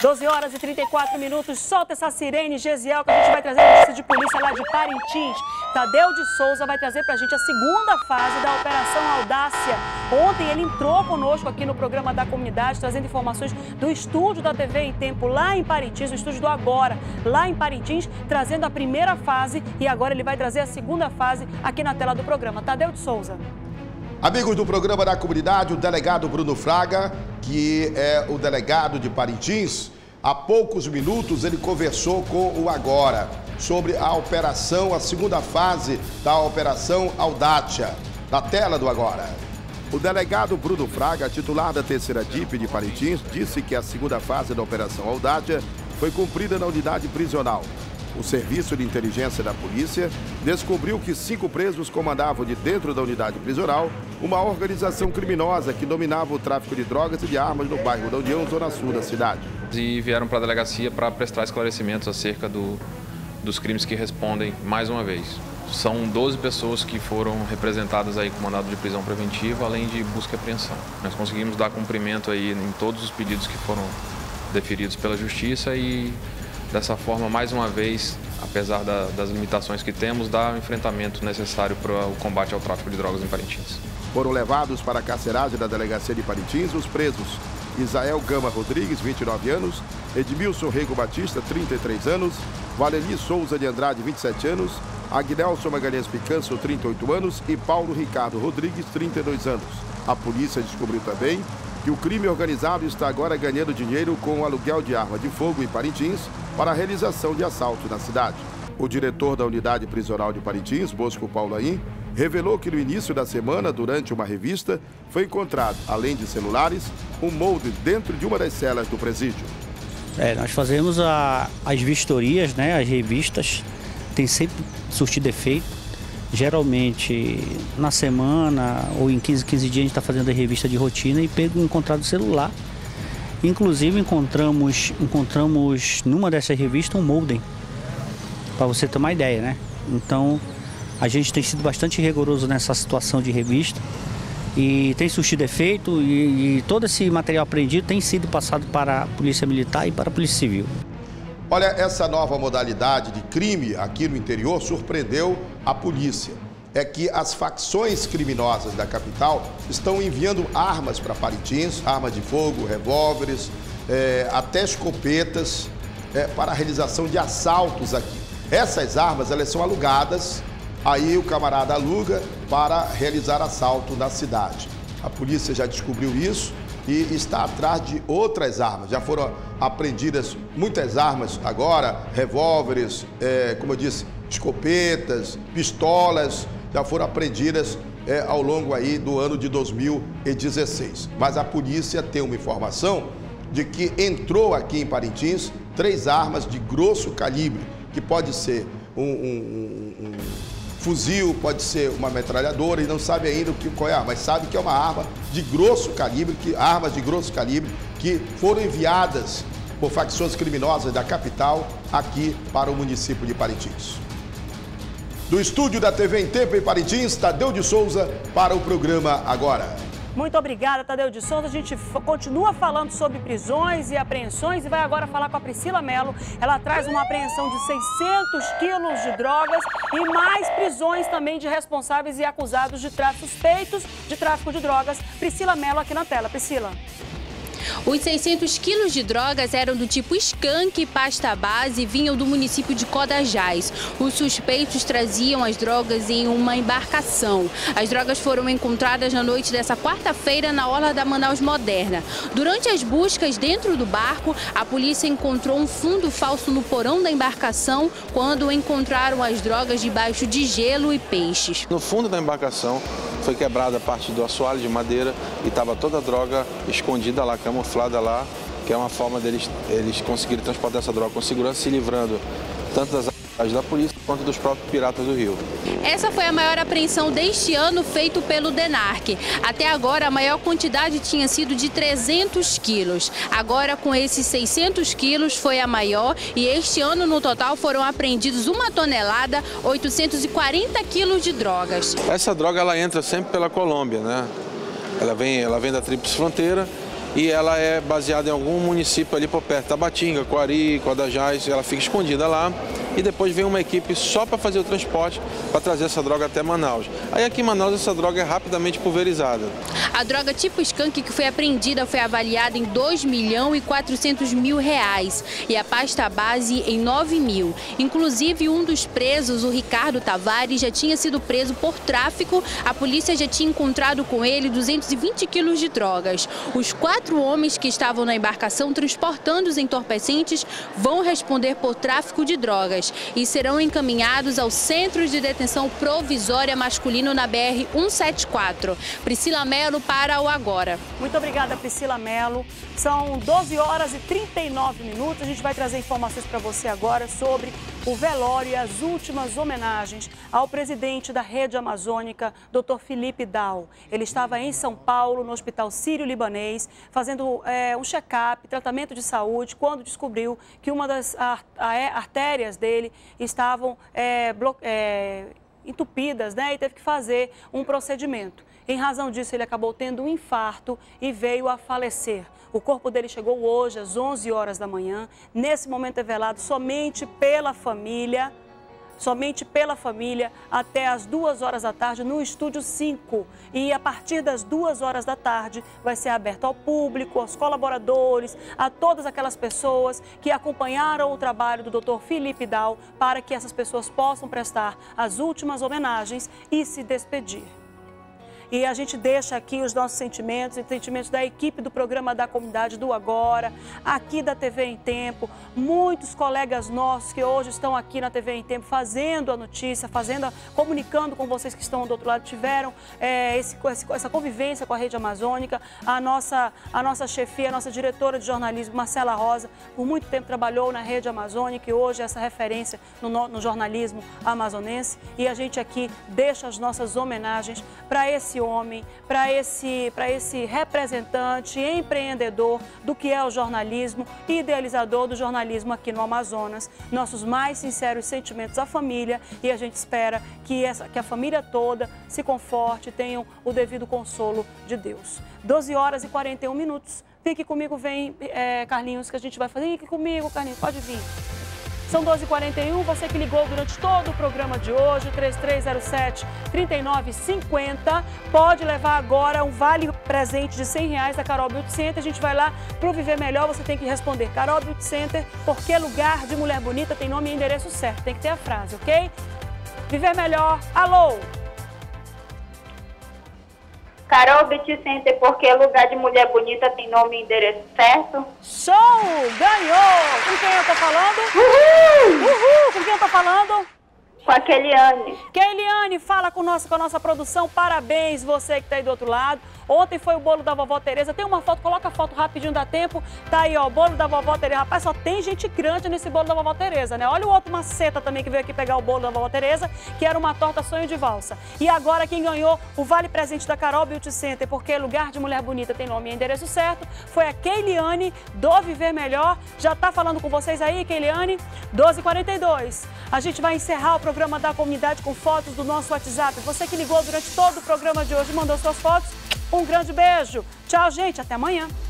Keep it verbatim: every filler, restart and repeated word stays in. doze horas e trinta e quatro minutos, solta essa sirene, Gesiel, que a gente vai trazer a notícia de polícia lá de Parintins. Tadeu de Souza vai trazer pra gente a segunda fase da Operação Audácia. Ontem ele entrou conosco aqui no programa da comunidade, trazendo informações do estúdio da T V em Tempo lá em Parintins, o estúdio do Agora, lá em Parintins, trazendo a primeira fase e agora ele vai trazer a segunda fase aqui na tela do programa. Tadeu de Souza. Amigos do programa da comunidade, o delegado Bruno Fraga, que é o delegado de Parintins, há poucos minutos ele conversou com o Agora sobre a operação, a segunda fase da Operação Audácia. Na tela do Agora. O delegado Bruno Fraga, titular da terceira D I P de Parintins, disse que a segunda fase da Operação Audácia foi cumprida na unidade prisional. O Serviço de Inteligência da Polícia descobriu que cinco presos comandavam de dentro da unidade prisional uma organização criminosa que dominava o tráfico de drogas e de armas no bairro da União, zona sul da cidade. E vieram para a delegacia para prestar esclarecimentos acerca do, dos crimes que respondem mais uma vez. São doze pessoas que foram representadas aí com mandado de prisão preventiva, além de busca e apreensão. Nós conseguimos dar cumprimento aí em todos os pedidos que foram deferidos pela Justiça e... dessa forma, mais uma vez, apesar da, das limitações que temos, dá o enfrentamento necessário para o combate ao tráfico de drogas em Parintins. Foram levados para a carceragem da delegacia de Parintins os presos Isael Gama Rodrigues, vinte e nove anos, Edmilson Rego Batista, trinta e três anos, Valerí Souza de Andrade, vinte e sete anos, Agnelson Magalhães Picanço, trinta e oito anos e Paulo Ricardo Rodrigues, trinta e dois anos. A polícia descobriu também que o crime organizado está agora ganhando dinheiro com o aluguel de arma de fogo em Parintins para a realização de assaltos na cidade. O diretor da unidade prisional de Parintins, Bosco Paulo Aí, revelou que no início da semana, durante uma revista, foi encontrado, além de celulares, um molde dentro de uma das celas do presídio. É, nós fazemos a, as vistorias, né, as revistas, tem sempre surtido efeito. Geralmente, na semana ou em quinze, quinze dias, a gente está fazendo a revista de rotina e pego encontrado o celular. Inclusive, encontramos, encontramos numa dessas revistas um molden, para você ter uma ideia, né? Então, a gente tem sido bastante rigoroso nessa situação de revista e tem surtido efeito e, e todo esse material apreendido tem sido passado para a Polícia Militar e para a Polícia Civil. Olha, essa nova modalidade de crime aqui no interior surpreendeu a polícia. É que as facções criminosas da capital estão enviando armas para Parintins, armas de fogo, revólveres, é, até escopetas, é, para a realização de assaltos aqui. Essas armas, elas são alugadas, aí o camarada aluga para realizar assalto na cidade. A polícia já descobriu isso e está atrás de outras armas. Já foram apreendidas muitas armas agora, revólveres, é, como eu disse, escopetas, pistolas, já foram apreendidas é, ao longo aí do ano de dois mil e dezesseis. Mas a polícia tem uma informação de que entrou aqui em Parintins três armas de grosso calibre, que pode ser um, um, um, um fuzil, pode ser uma metralhadora e não sabe ainda qual é a arma, mas sabe que é uma arma de grosso calibre, que armas de grosso calibre que foram enviadas por facções criminosas da capital aqui para o município de Parintins. Do estúdio da T V em Tempo em Parintins, Tadeu de Souza para o programa Agora. Muito obrigada, Tadeu de Souza. A gente continua falando sobre prisões e apreensões e vai agora falar com a Priscila Mello. Ela traz uma apreensão de seiscentos quilos de drogas e mais prisões também de responsáveis e acusados de tráfico, suspeitos de tráfico de drogas. Priscila Mello aqui na tela. Priscila. Os seiscentos quilos de drogas eram do tipo skunk e pasta base e vinham do município de Codajás. Os suspeitos traziam as drogas em uma embarcação. As drogas foram encontradas na noite dessa quarta-feira na orla da Manaus Moderna. Durante as buscas dentro do barco, a polícia encontrou um fundo falso no porão da embarcação quando encontraram as drogas debaixo de gelo e peixes. No fundo da embarcação foi quebrada a parte do assoalho de madeira e estava toda a droga escondida lá, camuflada lá, que é uma forma deles eles conseguirem transportar essa droga com segurança, se livrando tanto das autoridades da polícia quanto dos próprios piratas do rio. Essa foi a maior apreensão deste ano feito pelo Denarc. Até agora, a maior quantidade tinha sido de trezentos quilos. Agora, com esses seiscentos quilos, foi a maior e este ano, no total, foram apreendidos uma tonelada, oitocentos e quarenta quilos de drogas. Essa droga, ela entra sempre pela Colômbia, né? Ela vem, ela vem da tríplice fronteira. e ela é baseada em algum município ali por perto, Tabatinga, Coari, Codajás, ela fica escondida lá e depois vem uma equipe só para fazer o transporte, para trazer essa droga até Manaus. Aí aqui em Manaus essa droga é rapidamente pulverizada. A droga tipo skunk que foi apreendida foi avaliada em dois milhões e quatrocentos mil reais e a pasta base em nove mil. Inclusive um dos presos, o Ricardo Tavares, já tinha sido preso por tráfico, a polícia já tinha encontrado com ele duzentos e vinte quilos de drogas. Os quatro homens que estavam na embarcação transportando os entorpecentes vão responder por tráfico de drogas e serão encaminhados ao Centro de Detenção Provisória Masculino na B R cento e setenta e quatro. Priscila Mello para o Agora. Muito obrigada, Priscila Mello. São doze horas e trinta e nove minutos. A gente vai trazer informações para você agora sobre o velório e as últimas homenagens ao presidente da Rede Amazônica, doutor Felipe Dal. Ele estava em São Paulo, no Hospital Sírio Libanês, fazendo é, um check-up, tratamento de saúde, quando descobriu que uma das a, a, a, artérias dele estavam é, blo, é, entupidas, né, e teve que fazer um procedimento. Em razão disso, ele acabou tendo um infarto e veio a falecer. O corpo dele chegou hoje às onze horas da manhã. Nesse momento é velado somente pela família, somente pela família, até às duas horas da tarde no Estúdio cinco. E a partir das duas horas da tarde vai ser aberto ao público, aos colaboradores, a todas aquelas pessoas que acompanharam o trabalho do doutor Felipe Dal, para que essas pessoas possam prestar as últimas homenagens e se despedir. E a gente deixa aqui os nossos sentimentos, os sentimentos da equipe do programa da Comunidade do Agora, aqui da T V em Tempo, muitos colegas nossos que hoje estão aqui na T V em Tempo fazendo a notícia, fazendo a, comunicando com vocês que estão do outro lado, tiveram é, esse, essa convivência com a Rede Amazônica, a nossa, a nossa chefia, a nossa diretora de jornalismo, Marcela Rosa, por muito tempo trabalhou na Rede Amazônica e hoje é essa referência no, no jornalismo amazonense. E a gente aqui deixa as nossas homenagens para esse homem, para esse, para esse representante, empreendedor do que é o jornalismo, idealizador do jornalismo aqui no Amazonas. Nossos mais sinceros sentimentos à família e a gente espera que, essa, que a família toda se conforte e tenham o devido consolo de Deus. doze horas e quarenta e um minutos. Vem aqui comigo, vem é, Carlinhos, que a gente vai fazer. Vem aqui comigo, Carlinhos, pode vir. São doze e quarenta e um, você que ligou durante todo o programa de hoje, três três zero sete, três nove cinco zero, pode levar agora um vale-presente de cem reais da Carol Beauty Center. A gente vai lá para o Viver Melhor, você tem que responder Carol Beauty Center, porque lugar de mulher bonita tem nome e endereço certo, tem que ter a frase, ok? Viver Melhor, alô! Carol Beauty Center, porque lugar de mulher bonita tem nome e endereço certo? Show! Ganhou! Com quem eu tô falando? Uhul! Uhul! Com quem eu tô falando? Com a Keliane. Keliane, fala com, nosso, com a nossa produção. Parabéns você que tá aí do outro lado. Ontem foi o bolo da vovó Teresa. Tem uma foto, coloca a foto rapidinho, dá tempo. Tá aí, ó, o bolo da vovó Teresa. Rapaz, só tem gente grande nesse bolo da vovó Teresa, né? Olha o outro maceta também que veio aqui pegar o bolo da vovó Teresa, que era uma torta sonho de valsa. E agora quem ganhou o vale presente da Carol Beauty Center, porque lugar de mulher bonita tem nome e endereço certo, foi a Keliane do Viver Melhor. Já tá falando com vocês aí, Keliane? doze e quarenta e dois. A gente vai encerrar o programa da comunidade com fotos do nosso WhatsApp. Você que ligou durante todo o programa de hoje, mandou suas fotos. Um grande beijo. Tchau, gente. Até amanhã.